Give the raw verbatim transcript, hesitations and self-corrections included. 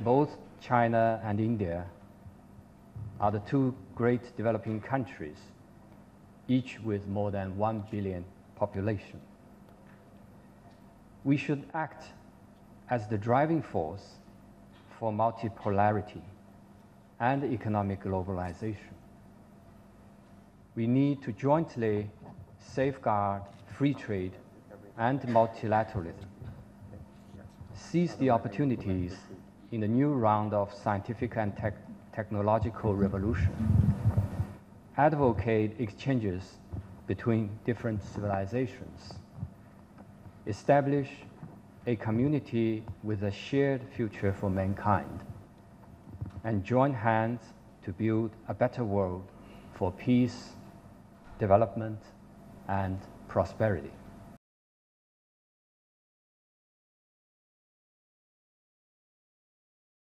both China and India are the two great developing countries, each with more than one billion population. We should act as the driving force for multipolarity and economic globalization. We need to jointly safeguard free trade and multilateralism, seize the opportunities in the new round of scientific and tech technological revolution, advocate exchanges between different civilizations, establish a community with a shared future for mankind, and join hands to build a better world for peace, development, and prosperity.